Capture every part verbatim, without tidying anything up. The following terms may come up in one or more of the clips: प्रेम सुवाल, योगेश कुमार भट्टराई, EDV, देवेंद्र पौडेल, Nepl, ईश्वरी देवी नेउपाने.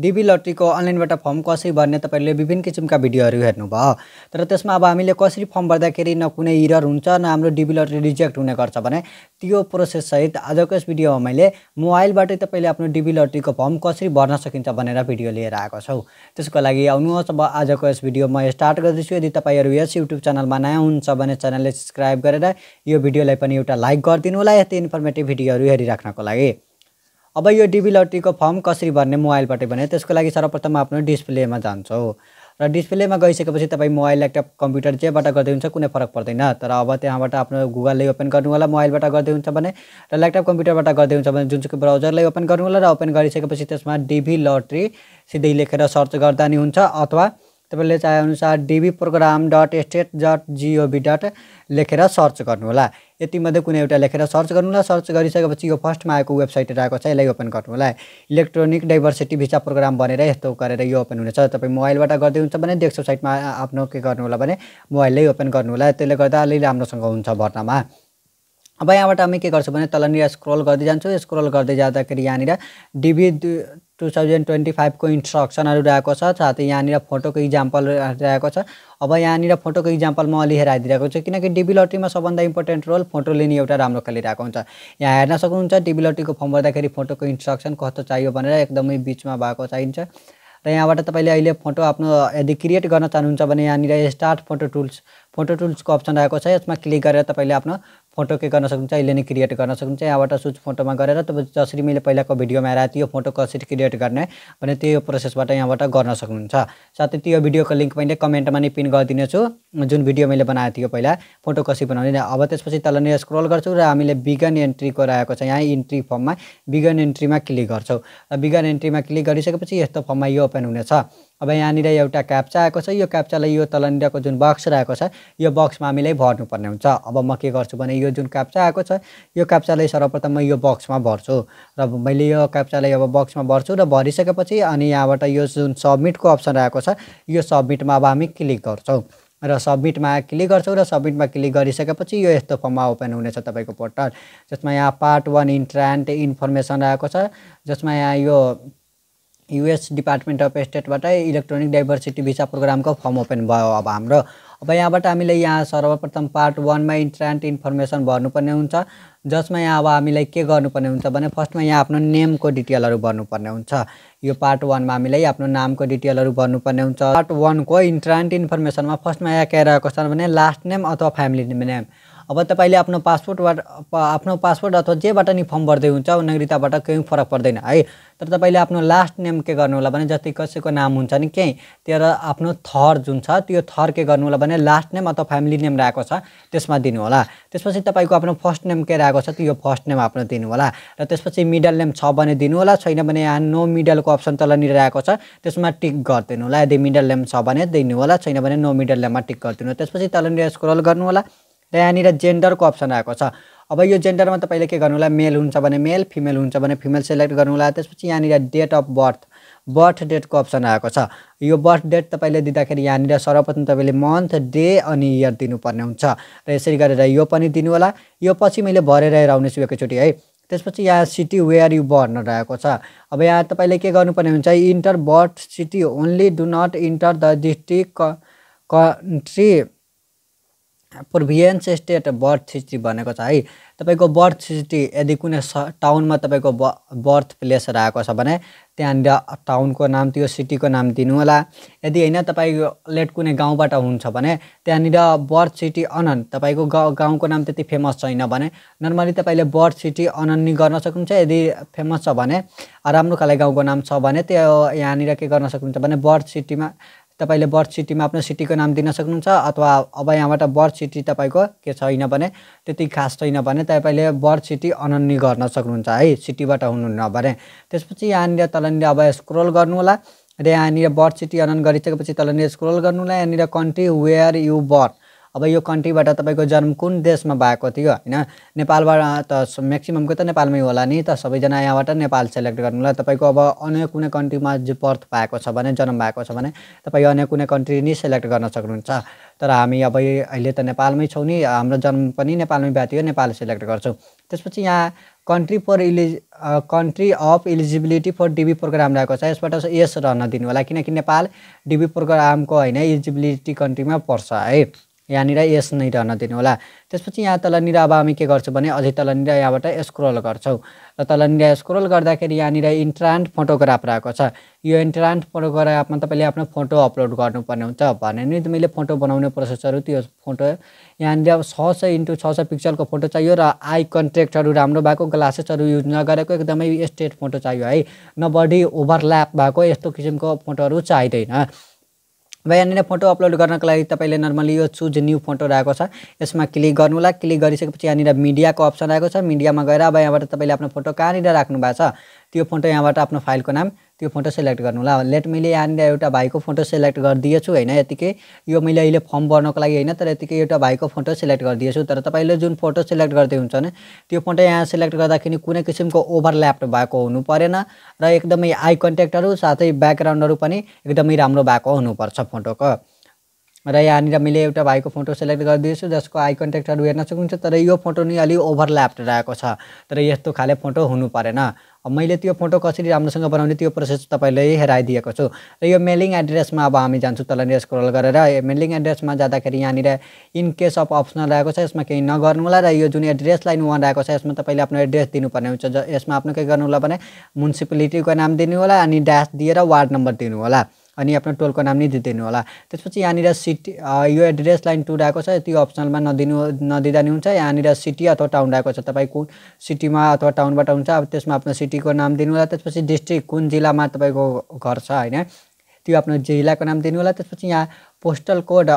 DB lottery को अनलाइनबाट form कसरी भर्ने तपाईहरुले विभिन्न किसिमका भिडियोहरु हेर्नुभयो। तर त्यसमा अब हामीले कसरी फर्म भर्दाखेरि न कुनै एरर हुन्छ न हाम्रो डिबी लटरी रिजेक्ट हुने गर्छ भने त्यो प्रोसेस सहित आजको यस भिडियोमा मैले मोबाइलबाटै तपाईले आफ्नो डिबी लटरी को फर्म कसरी भर्न सकिन्छ भनेर भिडियो लिएर आएको छु। त्यसको लागि आउनुहोस् अब आजको यस भिडियो म स्टार्ट गर्दैछु। यदि तपाईहरु यस YouTube च्यानलमा नयाँ हुनुहुन्छ भने च्यानललाई सब्स्क्राइब गरेर यो भिडियोलाई पनि एउटा लाइक गरिदिनु होला यस्तै इन्फर्मेटिभ भिडियोहरु हेरिराख्नको लागि। अब यो डिबी लटरी को फर्म कसरी भर्ने मोबाइलबाट भने त्यसको लागि सर्वप्रथम आफ्नो डिस्प्लेमा जान्छौ र डिस्प्लेमा गइसकेपछि तपाई मोबाइल ल्यापटप कम्प्युटर जेबाट गर्दै हुन्छ कुनै फरक पर्दैन। तर अब त्यहाँबाट आफ्नो गुगलले ओपन गर्नु होला मोबाइलबाट गर्दै हुन्छ भने र ल्यापटप कम्प्युटरबाट गर्दै हुन्छ भने जुन चाहिँ ब्राउजरलाई ओपन गर्नु होला र ओपन गरिसकेपछि त्यसमा डिबी लटरी सिधै लेखेर सर्च गर्दा नि हुन्छ अथवा तपाईले चाहे अनुसार DV program dot state dot जीओबी डट लेखेर सर्च गर्नु होला। यति मध्ये कुनै एउटा लेखेर सर्च गर्नु होला। सर्च गरिसकेपछि यो फर्स्टमा आएको वेबसाइट रहेको छ यसलाई ओपन गर्नु होला। इलेक्ट्रोनिक डाइभर्सिटी भिसा प्रोग्राम भनेर यस्तो गरेर यो ओपन हुनेछ। तपाई मोबाइलबाट गर्दै हुन्छ भने डेस्कटप साइटमा आफ्नो के गर्नु होला भने मोबाइलले ओपन गर्नु होला। त्यसले गर्दा अलि राम्रोसँग हुन्छ भर्नामा। अब यहाँबाट हामी के गर्छौं भने तलनिर स्क्रल गर्दै जान्छौं। स्क्रल गर्दै जाँदाखेरि यहाँनिर डिबी दुई हजार पच्चिस को इन्स्ट्रक्सनहरु रहेको छ साथै यहाँनिर फोटोको एक्जाम्पल रहेको छ। अब यहाँनिर फोटोको एक्जाम्पल म अलि हेराइदिरहेको छु किनकि डिबी लटरीमा सबभन्दा इम्पोर्टेन्ट रोल फोटो लिने एउटा राम्रो खेलिरहेको हुन्छ। यहाँ हेर्न सक्नुहुन्छ डिबी लटरीको फर्म भर्दाखेरि फोटोको इन्स्ट्रक्सन कस्तो चाहियो भनेर एकदमै बीचमा भएको चाहिन्छ र यहाँबाट तपाईले अहिले फोटो आफ्नो यदि क्रिएट गर्न चाहनुहुन्छ भने यहाँनिर start photo tools photo tools को अप्सन रहेको छ। यसमा क्लिक गरेर तपाईले आफ्नो फोटो के गर्न सक्नुहुन्छ अहिले नै क्रिएट गर्न सक्नुहुन्छ। यहाँबाट सुज फोटोमा गरेर तब जसरी मैले पहिलाको भिडियोमा हेराएको थिएँ यो फोटो कसरी क्रिएट गर्ने भने त्यो प्रोसेसबाट यहाँबाट गर्न सक्नुहुन्छ। साथै त्यो भिडियोको लिंक मैले कमेन्टमा नि पिन गरिदिनेछु जुन भिडियो मैले बनाएको थियो पहिला फोटो कसरी बनाउने। अब त्यसपछि तलनिर स्क्रल गर्छौं र हामीले बिगन एन्ट्री को राखेको छ। यहाँ इन्ट्री फर्ममा बिगन एन्ट्रीमा क्लिक गर्छौं र बिगन एन्ट्रीमा क्लिक गरिसकेपछि यस्तो फर्ममा यो ओपन हुनेछ। अब यहाँनिर एउटा क्याप्चा आएको छ। यो क्याप्चालाई यो तलनिरको जुन बक्स रहेको छ यो बक्समा हामीले भर्नुपर्ने हुन्छ। अब म के गर्छु भने यो जुन क्याप्चा आएको छ यो क्याप्चालाई सर्वप्रथम म यो बक्समा भर्छु र मैले यो क्याप्चालाई अब बक्समा भर्छु र भरिसकेपछि अनि यहाँबाट यो जुन सबमिटको अप्सन आएको छ यो सबमिटमा अब हामी क्लिक गर्छौं र सबमिटमा क्लिक गर्छौं र सबमिटमा क्लिक गरिसकेपछि यो यस्तो फर्ममा ओपन हुनेछ तपाईको पोर्टल जसमा यहाँ पार्ट वन इन्ट्रान्ट इन्फर्मेसन आएको छ जसमा यहाँ यो यूएस डिपार्टमेन्ट अफ स्टेटबाट इलेक्ट्रोनिक डाइभर्सिटी भिसा प्रोग्रामको फर्म ओपन भयो अब हाम्रो। अब यहाँबाट हामीले यहाँ सर्वप्रथम पार्ट वानमा इन्ट्रान्ट इन्फर्मेसन भर्नुपर्ने हुन्छ जसमा यहाँ अब हामीलाई के गर्नुपर्ने हुन्छ भने फर्स्टमा यहाँ आफ्नो नेमको डिटेलहरू भर्नुपर्ने हुन्छ। यो पार्ट वानमा हामीलाई आफ्नो नामको डिटेलहरू भर्नुपर्ने हुन्छ। पार्ट वानको इन्ट्रान्ट इन्फर्मेसनमा फर्स्टमा यहाँ के रहेको छ भने लास्ट नेम अथवा फ्यामिली नेम। अब तपाईले आफ्नो पासपोर्टबाट आफ्नो पासपोर्ट अथवा जेबाट नि फर्म भर्दै हुन्छ नागरिकताबाट केही फरक पर्दैन है। तर तपाईले आफ्नो लास्ट नेम के गर्नु होला भने जति कसैको नाम हुन्छ नि के तर आफ्नो थर जुन छ त्यो थर के गर्नु होला भने लास्ट नेम अथवा फ्यामिली नेम राखेको छ त्यसमा दिनु होला। त्यसपछि तपाईको आफ्नो फर्स्ट नेम के राखेको छ त्यो फर्स्ट नेम आफ्नो दिनु होला र त्यसपछि मिडल नेम छ भने दिनु होला छैन भने यहाँ नो मिडल को अप्सन तलनिर राखेको छ त्यसमा टिक गरिदिनु होला। यदि मिडल नेम छ भने दिनु होला छैन भने नो मिडल नेममा टिक गरिदिनु होला। त्यसपछि तलनिर स्क्रल गर्नु होला र यहाँनिर जेन्डरको अप्सन आएको छ। अब यो जेन्डरमा तपाईले के गर्नु होला मेल हुन्छ भने मेल फिमेल हुन्छ भने फिमेल सिलेक्ट गर्नु होला। त्यसपछि यहाँनिर डेट अफ बर्थ बर्थ डेटको अप्सन आएको छ। यो बर्थ डेट तपाईले दिँदाखेरि यहाँनिर सर्वप्रथम तपाईले मन्थ डे अनि इयर दिनुपर्ने हुन्छ र यसरी गरेर यो पनि दिनु होला। यो पछि मैले भरेर हेराउनेछु एकैचोटि है। त्यसपछि यहाँ सिटी वेयर यु बर्न रहेको छ। अब यहाँ तपाईले के गर्नुपर्ने हुन्छ enter birth city only do not enter the district country province state birth city भनेको छ है। तपाईको बर्थ सिटी यदि कुनै टाउनमा तपाईको बर्थ प्लेस रहेको छ भने त्यहाँनिर टाउनको नाम त्यो सिटीको नाम दिनु होला। यदि हैन तपाईले कुनै गाउँबाट हुन्छ भने त्यहाँनिर बर्थ सिटी अनन तपाईको गाउँको नाम त्यति फेमस छैन भने नर्मली तपाईले बर्थ सिटी अनन नि गर्न सक्नुहुन्छ। यदि फेमस छ भने राम्रो खाले गाउँको नाम छ भने त्यो यहाँनिर के गर्न सक्नुहुन्छ भने बर्थ सिटीमा तपाईले बर्थ सिटीमा आफ्नो सिटीको नाम दिन सक्नुहुन्छ अथवा अब यहाँबाट बर्थ सिटी तपाईको के छैन भने त्यति खास छैन भने तपाईले बर्थ सिटी अनन्य गर्न सक्नुहुन्छ है सिटीबाट हुनुहुन्न भने। त्यसपछि यहाँनिर तलनिर अब स्क्रल गर्नु होला र यहाँनिर बर्थ सिटी अनन गरिसकेपछि तलनिर स्क्रल गर्नु होला। यहाँनिर कन्ट्री वेयर यु बर्थ। अब अब यो कन्ट्रीबाट तपाईको जन्म कुन देशमा भएको थियो हैन नेपालबाट त मैक्सिमम को त नेपालमै होला नि त सबैजना यहाँबाट नेपाल सिलेक्ट गर्नुला। तपाईको अब अन्य कुनै कन्ट्रीमा बर्थ भएको छ भने जन्म भएको छ भने तपाई अन्य कुनै कन्ट्री नि सिलेक्ट गर्न सक्नुहुन्छ। तर हामी अब अहिले त नेपालमै छौं नि हाम्रो जन्म पनि नेपालमै भएको थियो नेपाल सिलेक्ट गर्छौं। त्यसपछि यहाँ country for elig country of eligibility for DV program रहेको छ यसबाट यस रहन दिनु होला किनकि नेपाल डिबी प्रोग्राम को हैन इलिजिबिलिटी कंट्री में पर्छ है यहाँ यस नहीं रहन दिनु होला। त्यसपछि यहाँ तलनिर अब हामी के गर्छौं भने अझै तलनिर यहाँबाट स्क्रोल गर्छौं र तलनिर स्क्रोल गर्दाखेरि यहाँ इन्ट्रान्ट फोटोग्राफ रहेको छ। यो इन्ट्रान्ट फोटोग्राफ में तपाईले आफ्नो फोटो अपलोड गर्नुपर्ने हुन्छ भने नि मैले फोटो बनाउने प्रोसेसहरु त्यो फोटो यहाँ छ सय इन्टु छ सय पिक्सल को फोटो चाहिए र आई कन्ट्रास्टहरु राम्रो भएको ग्लासेसहरु युज नगरेको एकदमै स्ट्रेट फोटो चाहिए है न बॉडी ओभरल्याप भएको यस्तो किसिमको फोटोहरु चाहिदैन। अब यहाँ फोटो अपलोड गर्नको लागि तपाईले नर्मली यो चुज न्यू फोटो रहेको छ यसमा क्लिक गर्नुला। क्लिक गरिसकेपछि यहाँ मीडिया को अप्सन आएको छ मीडियामा गएर अब यहाँबाट तपाईले आफ्नो फोटो कहाँनिर राख्नु भएको छ त्यो फोटो यहाँबाट आफ्नो फाइलको नाम त्यो फोटो सिलेक्ट गर्नुला। लेट मैले यहाँ एउटा भाइको फोटो सिलेक्ट गरिदिएछु हैन यतिकै यो मैले अहिले फर्म भर्नको लागि हैन तर यतिकै एउटा भाइको फोटो सिलेक्ट गरिदिएछु। तर तपाईले जुन फोटो सिलेक्ट गर्दै हुन्छ नि त्यो फोटो यहाँ सिलेक्ट गर्दाखेरि कुनै किसिमको ओभरल्याप भएको हुनु परेन र एकदमै आई कन्ट्याक्टहरु साथै ब्याकग्राउन्डहरु पनि एकदमै राम्रो भएको हुनुपर्छ फोटोको। र यहाँ मैले एउटा भाइको फोटो सिलेक्ट गरिदिएछु जसको आई कन्ट्याक्टहरु हेर्न सक्नुहुन्छ तर यो फोटो नि अलि ओभरल्याप रहेको छ तर यस्तो खाले फोटो हुनु परेन। अब मैले त्यो फोटो कसरी राम्रोसँग बनाउने त्यो प्रोसेस तपाईलाई हेराइदिएको छु। र यो मेलिङ एड्रेसमा अब हामी जान्छौँ तलनिर स्क्रोल गरेर मेलिङ एड्रेसमा जाँदाखेरि यहाँनिर इन केस अफ अप्सनल रहेको छ यसमा केही नगर्नुला र यो जुन एड्रेस लाइन वान रहेको छ यसमा तपाईँले आफ्नो एड्रेस दिनुपर्ने हुन्छ। यसमा आफ्नो के गर्नुला भने म्युनिसिपालिटीको नाम दिनुहोला अनि ड्याश दिएर वार्ड नम्बर दिनुहोला अनि आफ्नो टोलको नाम नि दिदिनु होला। त्यसपछि यहाँ सिटी यो एड्रेस लाइन टू रहेको छ त्यो अप्सनलमा नदिनु नदिदा नि हुन्छ। यहाँ सिटी अथवा टाउन रहेको छ तपाईं कुन सिटीमा अथवा टाउनबाट हुन्छ अब त्यसमा आफ्नो सिटीको नाम दिनु होला। त्यसपछि डिस्ट्रिक्ट कुन जिल्लामा तपाईको घर छ हैन त्यो आफ्नो जिल्लाको नाम दिनु होला। त्यसपछि यहाँ पोस्टल कोड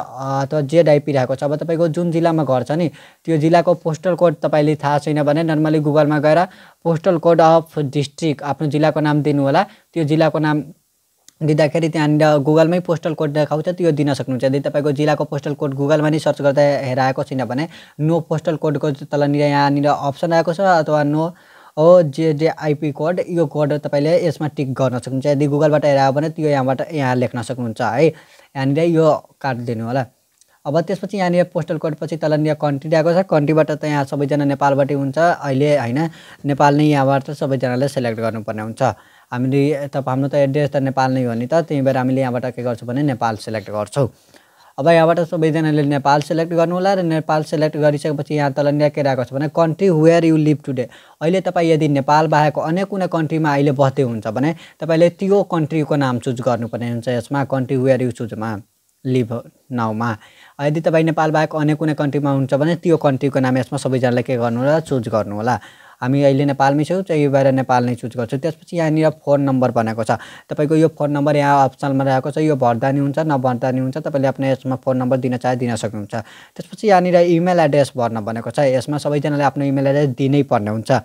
अथवा जेडआईपी रहेको छ अब तपाईको जुन जिल्लामा घर छ नि त्यो जिल्लाको पोस्टल कोड तपाईले थाहा छैन भने नर्मली गुगलमा गएर पोस्टल कोड अफ डिस्ट्रिक्ट आफ्नो जिल्लाको नाम दिनु होला। त्यो जिल्लाको नाम दिदाखेरि त्यहाँ गुगलमै पोस्टल कोड देखाउँछ त्यो दिन सक्नुहुन्छ। यदि तपाईको जिल्लाको पोस्टल कोड गुगलमा नि सर्च गर्दा हेराएको छैन भने नो पोस्टल कोडको तलनिर यहाँनिर अप्सन आएको छ अथवा नो ओ जेडआईपी कोड यो कोड तपाईले यसमा टिक गर्न सक्नुहुन्छ। यदि गुगलबाट हेरायो भने त्यो यहाँबाट यहाँ लेख्न सक्नुहुन्छ है यहाँनिर यो काट दिनु होला। अब त्यसपछि यहाँ पोस्टल कोड पछि तलनिर कन्ट्री आएको छ कन्ट्रीबाट त यहाँ सबैजना नेपालबाटै हुन्छ अहिले हैन नेपाल नै यहाँबाट सबैजनाले सिलेक्ट गर्नुपर्ने हुन्छ। हामीले त हाम्रो त एड्रेस त नेपाल नै हो नि त त्यही भएर हामीले यहाँबाट के गर्छौँ भने नेपाल सिलेक्ट गर्छौँ। अब यहाँबाट सबैजनाले नेपाल सिलेक्ट गर्नु होला र नेपाल सिलेक्ट गरिसकेपछि यहाँ तलनिर के रहेको छ भने country where you live today अहिले तपाईँ यदि नेपाल बाहेकको अन्य कुनै कन्ट्रीमा अहिले बस्दै हुन्छ भने तपाईँले त्यो कन्ट्रीको नाम चुज गर्नुपर्ने हुन्छ यसमा कन्ट्री वेयर यु चुजमा लिभ नाउमा। यदि तपाईँ नेपाल बाहेक अन्य कुनै कन्ट्रीमा हुन्छ भने त्यो कन्ट्रीको नाम यसमा सबैजनाले के गर्नु होला चुज गर्नु होला। हामी अहिले नेपालमै छौं त्यही भएर नेपाल नै चुज गर्छौं। त्यसपछि यहाँनिर फोन नम्बर बनाएको छ तपाईको यो फोन नम्बर यहाँ अप्सनमा रहेको छ यो भर्दा नि हुन्छ नभर्दा नि हुन्छ तपाईले आफ्नो यसमा फोन नम्बर दिन चाहे दिन सक्नुहुन्छ। त्यसपछि यहाँनिर इमेल एड्रेस भर्न भनेको छ यसमा सबैजनाले आफ्नो इमेल एड्रेस दिनै पर्ने हुन्छ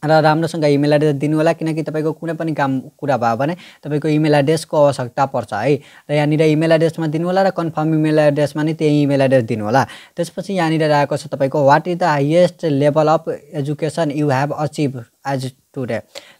र राम्रोसँग इमेल एड्रेस दिनु होला किनकि तपाईको कुनै पनि काम कुरा भयो भने तपाईको इमेल एड्रेसको आवश्यकता पर्छ है र यहाँनिर इमेल एड्रेसमा दिनु होला र कन्फर्म इमेल एड्रेसमा नि त्यही इमेल एड्रेस दिनु होला। त्यसपछि यहाँनिर रहेको छ तपाईको what is the highest level of education you have achieve as today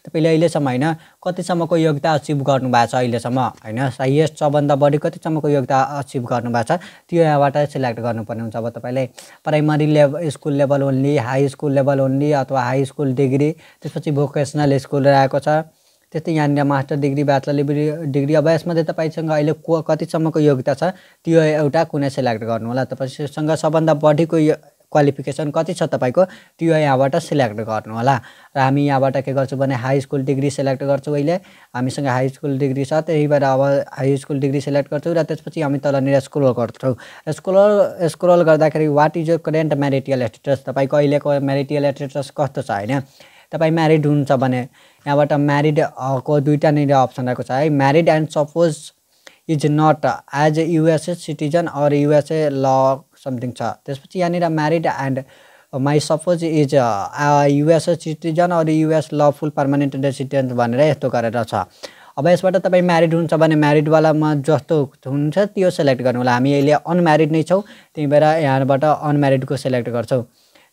तपाईले अहिलेसम्म हैन कतिसम्मको योग्यता अचिभ गर्नु भएको छ अहिलेसम्म हैन हाईएस्ट सबभन्दा बढी कतिसम्मको योग्यता अचिभ गर्नु भएको छ त्यो यहाँबाट सिलेक्ट गर्नुपर्ने हुन्छ। अब तपाईले primary level school level only high school level only अथवा हाई स्कुल डिग्री त्यसपछि भोकेसनल स्कुल रहेको छ त्यस्तै यहाँनिर मास्टर डिग्री ब्याचलर डिग्री अब यसमा चाहिँ तपाईसँग अहिले कतिसम्मको योग्यता छ त्यो एउटा कुनै सिलेक्ट गर्नु होला। तपाईसँग सबभन्दा बढीको क्वालिफिकेसन कति छ तपाईको त्यो यहाँबाट सिलेक्ट गर्नु होला र हामी यहाँबाट के गर्छौं भने हाई स्कुल डिग्री सिलेक्ट गर्छौं। अहिले हामीसँग हाई स्कुल डिग्री छ त्यही भएर अब हाई स्कुल डिग्री सिलेक्ट गर्छौं र त्यसपछि हामी तलनिर स्क्रोल गर्छौं। स्क्रोल स्क्रोल गर्दाखेरि what is your current marital status तपाईको अहिलेको म्यारिटल स्टेटस कस्तो छ हैन तपाई म्यारिड हुनुहुन्छ भने यहाँबाट म्यारिड को दुईटा नै अप्सन आएको छ है married and spouse is not as USA citizen or USA law something छ। त्यसपछि यहाँनिर married and my spouse is USA citizen or US lawful permanent resident भनेर यस्तो गरेर छ। अब यसबाट तपाई म्यारिड हुनुहुन्छ भने म्यारिड वालामा जस्तो हुन्छ त्यो सिलेक्ट गर्नु होला। हामी अहिले अनम्यारिड नै छौं त्यही भएर यहाँबाट अनम्यारिड को सिलेक्ट गर्छौं।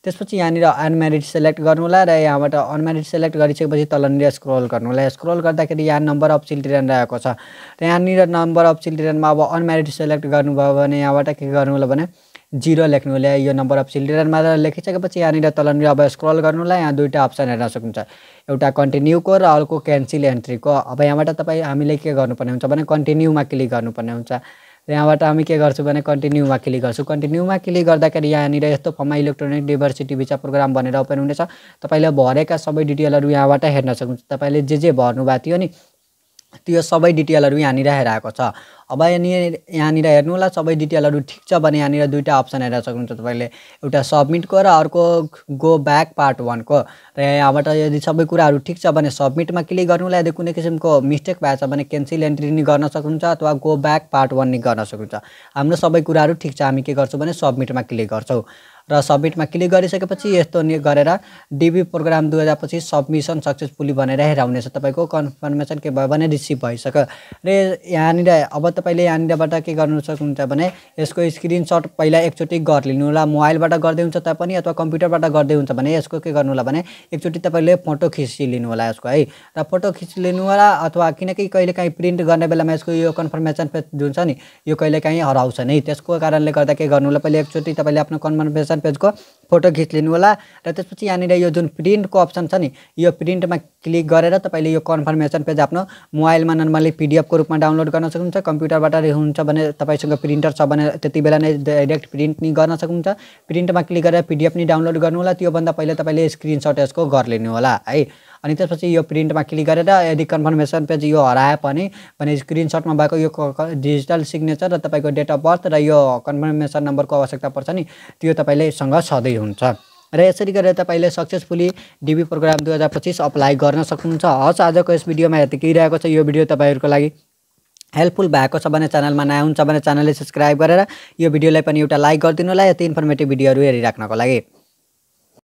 त्यसपछि यहाँनिर अनम्यारिड सिलेक्ट गर्नु होला र यहाँबाट अनम्यारिड सिलेक्ट गरिसकेपछि तलनिर स्क्रोल गर्नु होला। स्क्रोल गर्दाखेरि यहाँ नम्बर अफ चिल्ड्रेन रहेको छ र यहाँनिर नम्बर अफ चिल्ड्रेनमा अब अनम्यारिड सिलेक्ट गर्नुभयो भने यहाँबाट के गर्नु होला भने जीरो लेख्नु होला। यो नंबर अफ चिल्ड्रेन में लेखिसकेपछि यहाँ तलनिर अब स्क्रल गर्नु होला। यहाँ दुईटा अप्सन हेर्न सक्नुहुन्छ, एउटा कन्टिन्यू को र अर्को क्यान्सल एन्ट्री को। अब यहाँबाट तपाई हामीले के गर्नुपर्ने हुन्छ भने कन्टिन्यू में क्लिक गर्नुपर्ने हुन्छ। यहाँबाट हामी के गर्छौं भने कन्टिन्यू में क्लिक गर्छौं। कन्टिन्यू में क्लिक गर्दाखेरि यहाँनिर यस्तो फर्ममा इलेक्ट्रोनिक डाइभर्सिटी भिसा प्रोग्राम भनेर ओपन हुनेछ। तपाईले भरेका सबै डिटेलहरु यहाँबाट हेर्न सक्नुहुन्छ। तपाईले जे जे भर्नु भएको थियो नि त्यो सबै डिटेलहरु यहाँनिर हेराएको छ। अब यहाँ यहाँनिर हेर्नु होला सबै डिटेलहरु ठीक छ भने यहाँनिर दुईटा अप्सन हेर्न सक्नुहुन्छ तपाईले, एउटा सबमिट को र अर्को गो ब्याक पार्ट वन को। र यहाँबाट यदि सबै कुराहरु ठीक छ भने सबमिट मा क्लिक गर्नु होला। यदि कुनै किसिमको मिस्टेक भएको छ भने क्यान्सल एन्ट्री नि गर्न सक्नुहुन्छ अथवा गो ब्याक पार्ट वन नि गर्न सक्नुहुन्छ। हाम्रो सबै कुराहरु ठीक छ, हामी के गर्छौं भने सबमिट मा क्लिक गर्छौं र सबमिटमा क्लिक गरिसकेपछि यस्तो गरेर डिबी प्रोग्राम दुई हजार पच्चीस सबमिसन सक्सेसफुली भनेर हेराउनेछ। तपाईको कन्फर्मेसन के भयो भने रिसिभ भइसक्यो र यहाँनिर अब तपाईले यहाँनिरबाट के गर्नु सक्नुहुन्छ भने यसको स्क्रिनशट पहिला एकचोटी गरिलिनु होला। मोबाइलबाट गर्दै हुन्छ तापनि अथवा कम्प्युटरबाट गर्दै हुन्छ भने यसको के गर्नु होला भने एकचोटी तपाईले फोटो खिचिलिनु होला यसको है, र फोटो खिचिलिनु होला। अथवा किनकि कहिलेकाहीँ प्रिन्ट गर्ने बेलामा यसको यो कन्फर्मेसन पेज जुन छ नि यो कहिलेकाहीँ हराउँछ नि, त्यसको कारणले गर्दा के गर्नु होला पहिले एकचोटी तपाईले आफ्नो कन्फर्मेसन पेज को फोटो खिच्लिनु होला। र त्यसपछि यहाँनिर यो जुन प्रिंट को अप्सन छ नि यो प्रिंट में क्लिक गरेर तपाईले यो कन्फर्मेसन पेज आफ्नो मोबाइल में नर्मली पीडीएफ को रूप में डाउनलोड गर्न सक्नुहुन्छ। कम्प्युटरबाट हुन्छ भने तपाईसँग प्रिंटर छ भने त्यति बेला नै डाइरेक्ट प्रिंट नि गर्न सक्नुहुन्छ। प्रिंट में क्लिक गरेर पीडीएफ नि डाउनलोड गर्नु होला। त्यो भन्दा पहिले तपाईले स्क्रिनशट यसको गरिलिनु होला है। अनि त्यसपछि यो प्रिंट में क्लिक गरेर यदि कन्फर्मेसन पेज यो हराए पनि भने स्क्रिनशट में भएको यो डिजिटल सिग्नेचर र तपाईको डेट अफ बर्थ र यो कन्फर्मेसन नम्बर को आवश्यकता पर्छ नि त्यो तपाईले सँग छदै हुन्छ। र यसरी गरेर तपाईले सक्सेसफुली डिबी प्रोग्राम दुई हजार पच्चीस अप्लाई गर्न सक्नुहुन्छ। हस्, आजको यस भिडियोमा यतिकै रहेको छ। यो भिडियो तपाईहरुको लागि हेल्पफुल भएको छ भने च्यानलमा नयाँ हुनुहुन्छ भने च्यानलले सब्स्क्राइब गरेर यो भिडियोलाई पनि एउटा लाइक गरिदिनु होला यति इन्फर्मेटिभ भिडियोहरु हेरिराख्नको लागि।